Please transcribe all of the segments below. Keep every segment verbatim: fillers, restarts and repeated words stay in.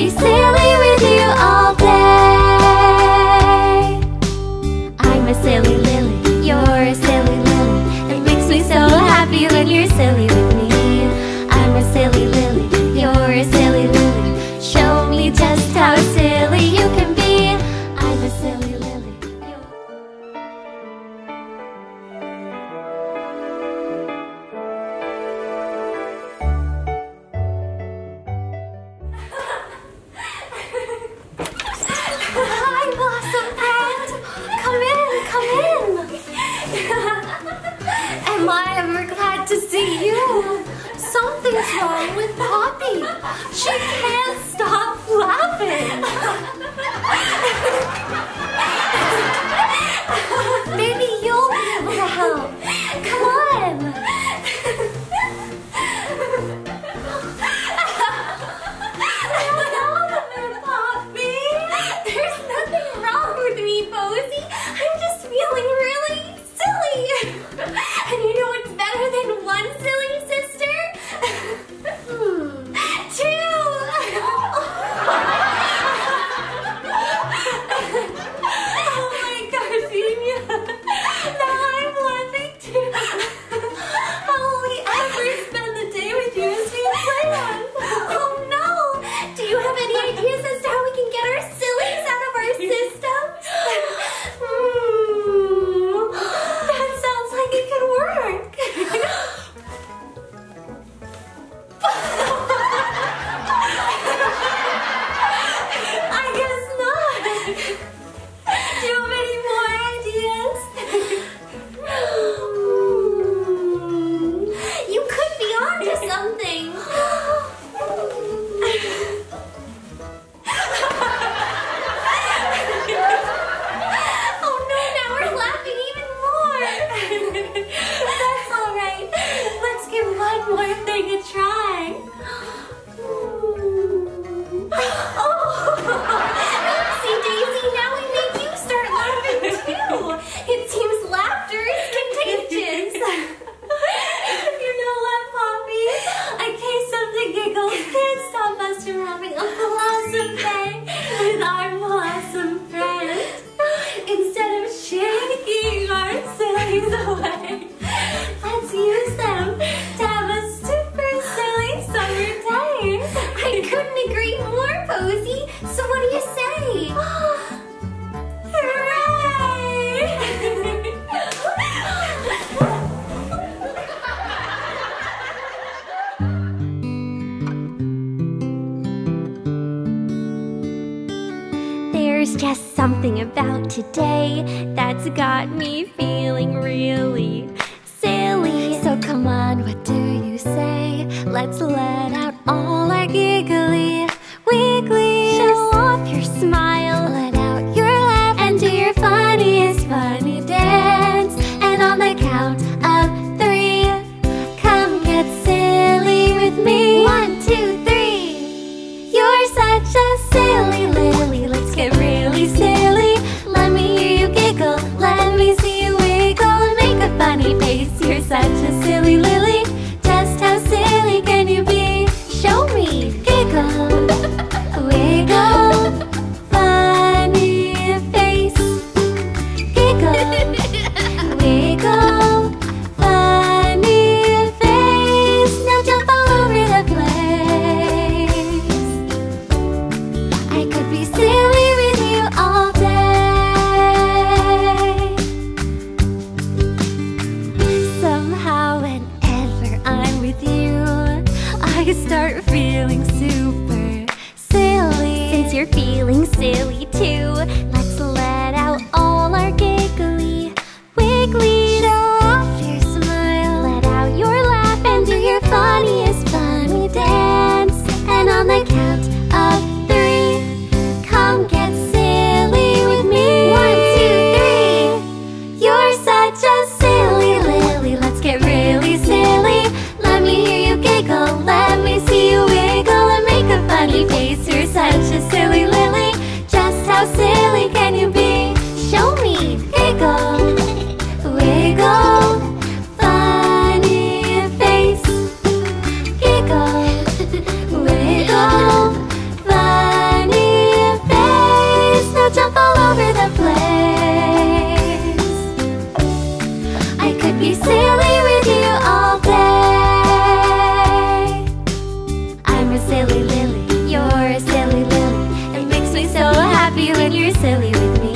be silly with you all day. I'm a silly lily, you're a silly lily. It makes me so happy when you're silly with me. I'm a silly lily, you're a silly lily. Show me just how silly you can be. I'm a silly lily. What's wrong with Poppy? She can't stop laughing. Maybe you'll be able to help. Come on. What's wrong with Poppy? There's nothing wrong with me, Posy. I'm just feeling really silly. And you know what's better than one silly sister? There's just something about today that's got me feeling really silly. So come on, what do you say? Let's let out all our giggly wiggly. Show off your smile, let out your laugh, and do your funniest funny dance. And on the count of three, come get silly with me. One, two, three. You're such a silly lily. Let's get real. Silly, let me hear you giggle, let me see you wiggle and make a funny face. You're such a silly lily, just how silly can you be? Show me, giggle, wiggle, funny face. Giggle, wiggle, funny face. Now jump all over the place. I could be silly all day. Somehow whenever I'm with you, I start feeling super silly. Since you're feeling silly too, let's let out all our giggly wiggly. Show off your smile, let out your laugh, and do your funniest funny dance. And on the count of three, come get silly. You're such a silly lily, just how silly can you be? Show me. silly lily, you're a silly lily. It makes me so happy when you're silly with me.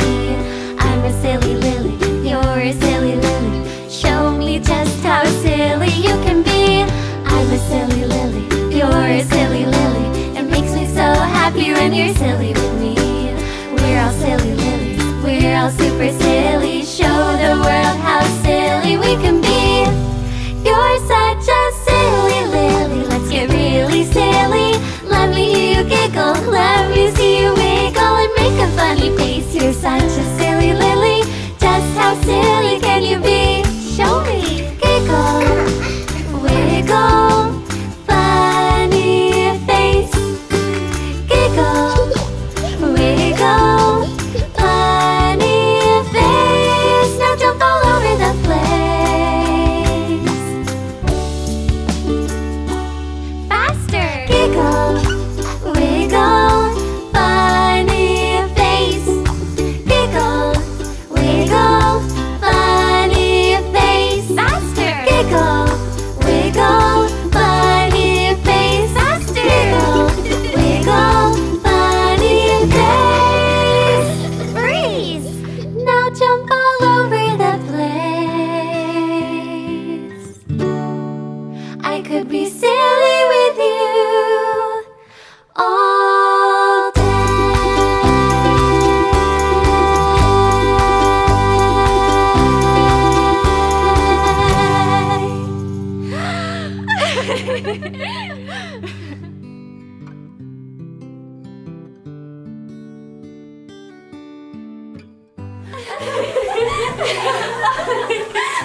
I'm a silly lily, you're a silly lily. Show me just how silly you can be. I'm a silly lily, you're a silly lily. It makes me so happy when you're silly with me. We're all silly lilies, we're all super silly. Show the world how silly we can be. You're such a silly lily, let's get really silly. Let me hear you giggle, let me see you wiggle and make a funny face. You're such a silly lily, just how silly can you be? Show me. Giggle, wiggle, funny face. Giggle, wiggle, funny face. Now jump all over the place. Giggle, wiggle, funny face. Giggle, wiggle, funny face. Faster. Giggle, wiggle, funny face. Faster. Giggle, wiggle, funny face. Freeze. Now jump all over the place. I could be silly with you.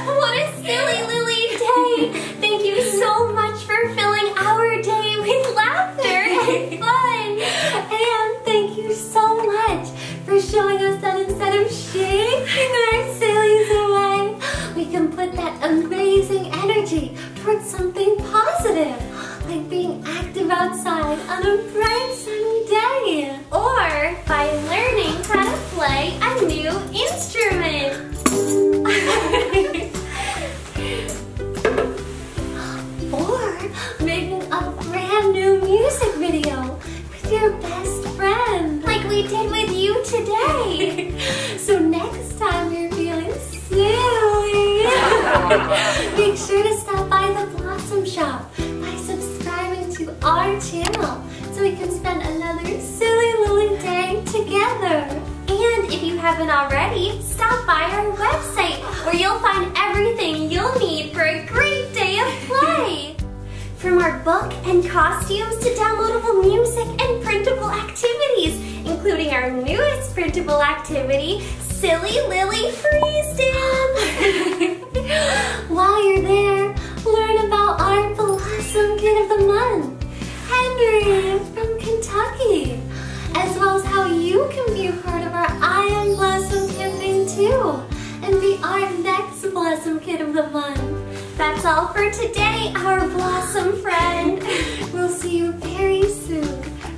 What a silly lily day! Thank you so much for filling our day with laughter and fun! And thank you so much for showing us that instead of shaking our sillies away, we can put that amazing energy towards something positive, like being active outside on a bright sunny day, or by learning how to play a new instrument. Or making a brand new music video with your best friend, like we did with you today. So next time you're feeling silly, make sure to stop by the Blossom Shop by subscribing to our channel so we can spend another silly little day together. And if you haven't already, stop by our website where you'll find everything you'll need for a great day of play. From our book and costumes to downloadable music and printable activities, including our newest printable activity, Silly Lily Freeze Stamp! While you're there, learn about our Blossom Kid of the Month, Henry from Kentucky, as well as how you can be a part of our I Am Blossom campaign too, and be our next Blossom Kid of the Month. That's all for today, our Blossom friend. We'll see you very soon,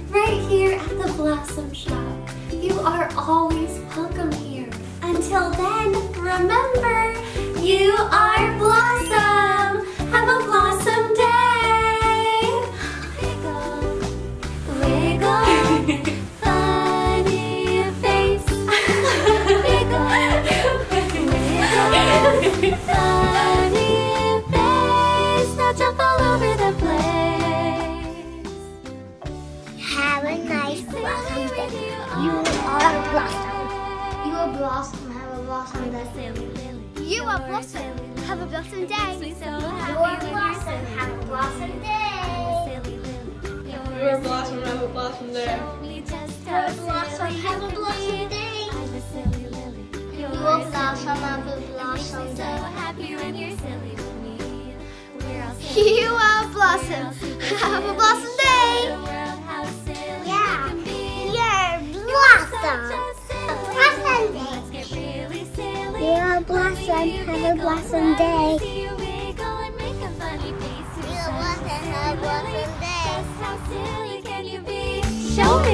right here at the Blossom Shop. You are always welcome here. Until then, remember, you are Blossom. Have a Blossom day. Wiggle, wiggle, funny face. Wiggle, wiggle, funny. Jump all over the place. Have a nice blossom day. You are a blossom. You are blossom. Have a blossom day. You are blossom. Have a blossom day. You are blossom. Have a blossom day. You are blossom. Have a blossom day. Have a blossom. Have a blossom day. You are blossom. Have a blossom day. So happy when you're silly. You are blossom. Have a blossom day. Yeah. You're blossom. A blossom day. You are blossom. Have a blossom day. You are blossom. Have a blossom day. Show me.